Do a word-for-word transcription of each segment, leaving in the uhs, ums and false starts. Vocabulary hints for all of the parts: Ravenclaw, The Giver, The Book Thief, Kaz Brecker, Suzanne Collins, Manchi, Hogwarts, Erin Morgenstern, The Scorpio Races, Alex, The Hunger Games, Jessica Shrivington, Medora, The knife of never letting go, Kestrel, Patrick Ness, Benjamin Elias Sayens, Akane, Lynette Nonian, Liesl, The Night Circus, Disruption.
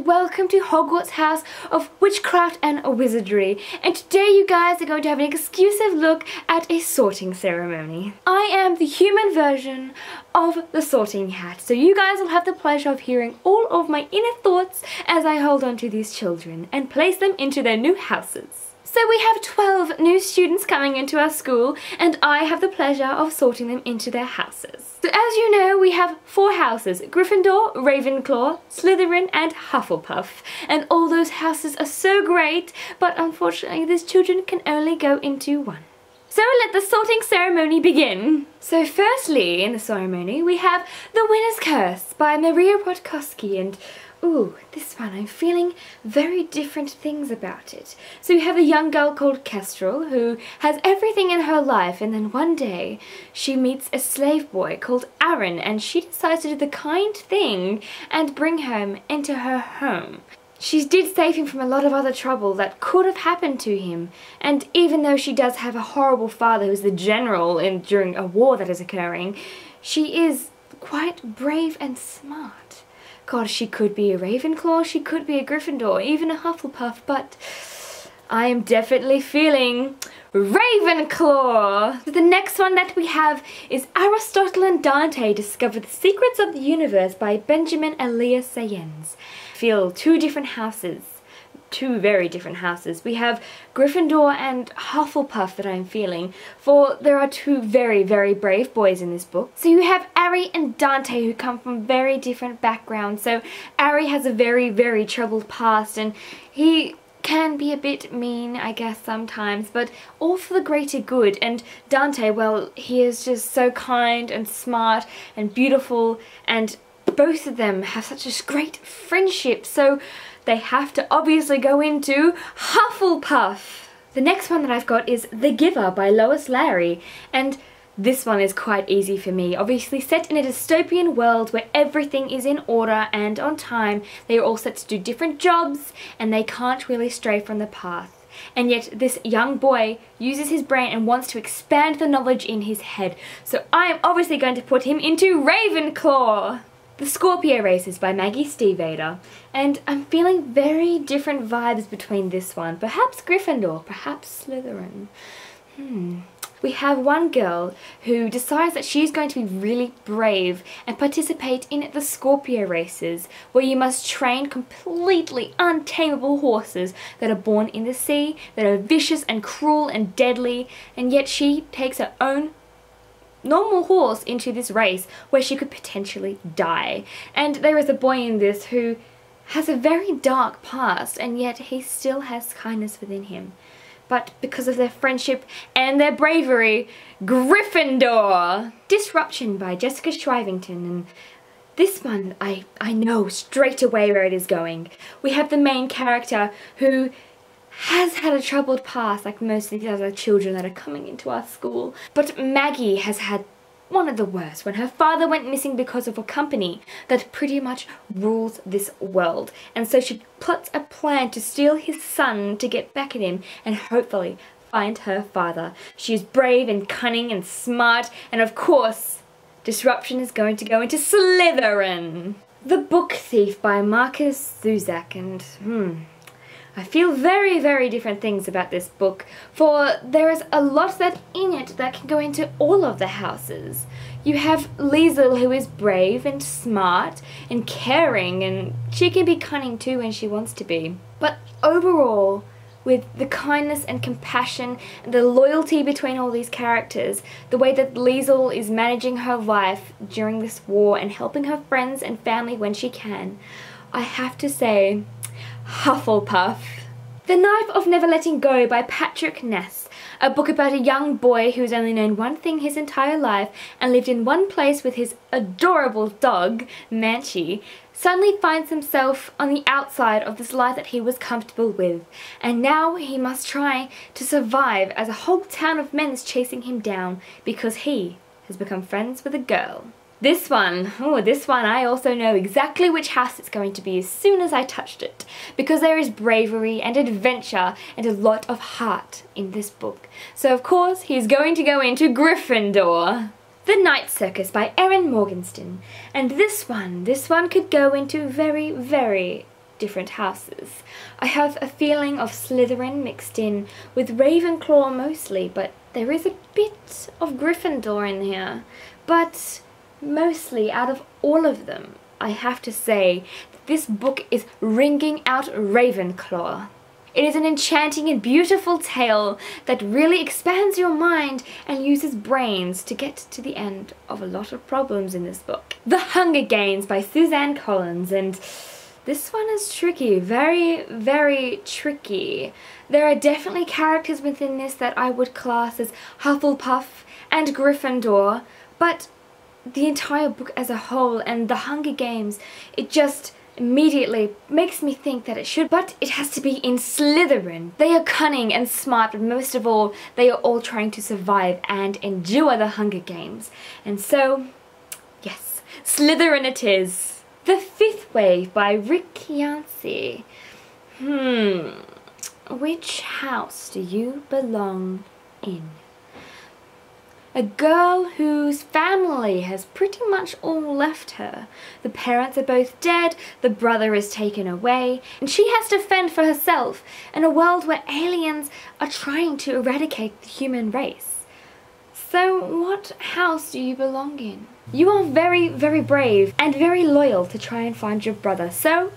and welcome to Hogwarts House of Witchcraft and Wizardry. And today you guys are going to have an exclusive look at a sorting ceremony. I am the human version of the sorting hat, so you guys will have the pleasure of hearing all of my inner thoughts as I hold on to these children and place them into their new houses. So we have twelve new students coming into our school, and I have the pleasure of sorting them into their houses. So as you know, we have four houses: Gryffindor, Ravenclaw, Slytherin and Hufflepuff. And all those houses are so great, but unfortunately these children can only go into one. So let the sorting ceremony begin! So firstly in the ceremony we have The Winner's Curse by Maria Podkowski, and ooh, this one, I'm feeling very different things about it. So you have a young girl called Kestrel who has everything in her life, and then one day she meets a slave boy called Aaron, and she decides to do the kind thing and bring him into her home. She did save him from a lot of other trouble that could have happened to him, and even though she does have a horrible father who's the general in, during a war that is occurring, she is quite brave and smart. God, she could be a Ravenclaw, she could be a Gryffindor, even a Hufflepuff, but I am definitely feeling Ravenclaw! So the next one that we have is Aristotle and Dante Discover the Secrets of the Universe by Benjamin Elias Sayens. I feel two different houses, two very different houses. We have Gryffindor and Hufflepuff that I'm feeling, for there are two very, very brave boys in this book. So you have Ari and Dante, who come from very different backgrounds. So Ari has a very, very troubled past, and he can be a bit mean, I guess, sometimes, but all for the greater good. And Dante, well, he is just so kind and smart and beautiful, and both of them have such a great friendship, so they have to obviously go into Hufflepuff. The next one that I've got is The Giver by Lois Lowry, and this one is quite easy for me. Obviously set in a dystopian world where everything is in order and on time, they are all set to do different jobs and they can't really stray from the path. And yet this young boy uses his brain and wants to expand the knowledge in his head. So I am obviously going to put him into Ravenclaw! The Scorpio Races by Maggie Stiefvater, and I'm feeling very different vibes between this one. Perhaps Gryffindor, perhaps Slytherin. Hmm. We have one girl who decides that she's going to be really brave and participate in the Scorpio Races, where you must train completely untamable horses that are born in the sea, that are vicious and cruel and deadly, and yet she takes her own normal horse into this race where she could potentially die. And there is a boy in this who has a very dark past, and yet he still has kindness within him. But because of their friendship and their bravery, Gryffindor! Disruption by Jessica Shrivington, and this one I, I know straight away where it is going. We have the main character who has had a troubled past, like most of these other children that are coming into our school. But Maggie has had one of the worst, when her father went missing because of a company that pretty much rules this world. And so she plots a plan to steal his son to get back at him and hopefully find her father. She is brave and cunning and smart, and of course, Disruption is going to go into Slytherin. The Book Thief by Marcus Zusak, and hmm... I feel very, very different things about this book, for there is a lot that in it that can go into all of the houses. You have Liesl, who is brave and smart and caring, and she can be cunning too when she wants to be. But overall, with the kindness and compassion and the loyalty between all these characters, the way that Liesl is managing her life during this war and helping her friends and family when she can, I have to say Hufflepuff. The Knife of Never Letting Go by Patrick Ness, a book about a young boy who's only known one thing his entire life and lived in one place with his adorable dog, Manchi, suddenly finds himself on the outside of this life that he was comfortable with, and now he must try to survive as a whole town of men is chasing him down because he has become friends with a girl. This one, oh this one, I also know exactly which house it's going to be as soon as I touched it, because there is bravery and adventure and a lot of heart in this book. So of course he's going to go into Gryffindor. The Night Circus by Erin Morgenstern, and this one, this one could go into very, very different houses. I have a feeling of Slytherin mixed in with Ravenclaw mostly, but there is a bit of Gryffindor in here. But mostly out of all of them, I have to say that this book is ringing out Ravenclaw. It is an enchanting and beautiful tale that really expands your mind and uses brains to get to the end of a lot of problems in this book. The Hunger Games by Suzanne Collins, and this one is tricky, very, very tricky. There are definitely characters within this that I would class as Hufflepuff and Gryffindor, but the entire book as a whole and The Hunger Games, it just immediately makes me think that it should, but it has to be in Slytherin. They are cunning and smart, but most of all, they are all trying to survive and endure the Hunger Games. And so, yes, Slytherin it is. The Fifth Wave by Rick Yancey. Hmm, which house do you belong in? A girl whose family has pretty much all left her. The parents are both dead, the brother is taken away, and she has to fend for herself in a world where aliens are trying to eradicate the human race. So what house do you belong in? You are very, very brave and very loyal to try and find your brother, so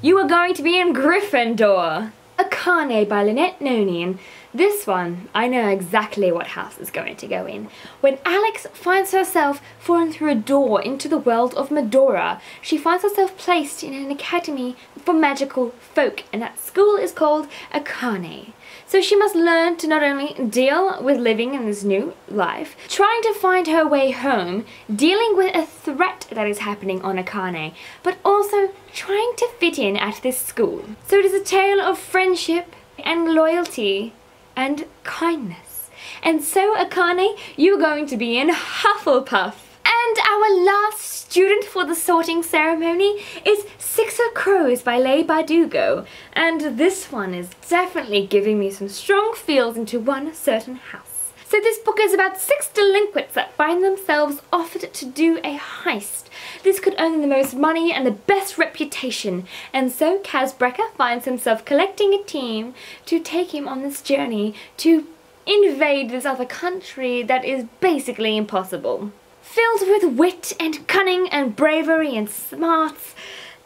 you are going to be in Gryffindor. Akane by Lynette Nonian. This one, I know exactly what house is going to go in. When Alex finds herself falling through a door into the world of Medora, she finds herself placed in an academy for magical folk, and that school is called Akane. So she must learn to not only deal with living in this new life, trying to find her way home, dealing with a threat that is happening on Akane, but also trying to fit in at this school. So it is a tale of friendship and loyalty and kindness. And so, Akane, you're going to be in Hufflepuff. And our last student for the sorting ceremony is Six of Crows by Leigh Bardugo. And this one is definitely giving me some strong feels into one certain house. So this book is about six delinquents that find themselves offered to do a heist. This could earn the most money and the best reputation, and so Kaz Brecker finds himself collecting a team to take him on this journey to invade this other country that is basically impossible. Filled with wit and cunning and bravery and smarts,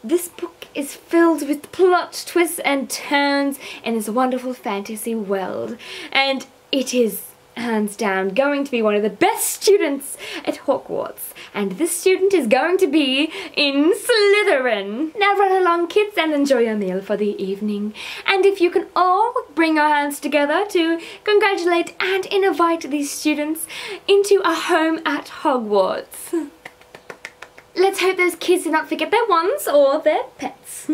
this book is filled with plot twists and turns in this wonderful fantasy world, and it is hands down going to be one of the best students at Hogwarts, and this student is going to be in Slytherin. Now run along, kids, and enjoy your meal for the evening, and if you can all bring your hands together to congratulate and invite these students into a home at Hogwarts. Let's hope those kids do not forget their wands or their pets.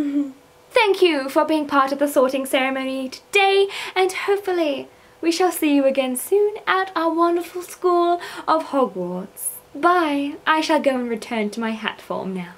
Thank you for being part of the sorting ceremony today, and hopefully we shall see you again soon at our wonderful school of Hogwarts. Bye. I shall go and return to my hat form now.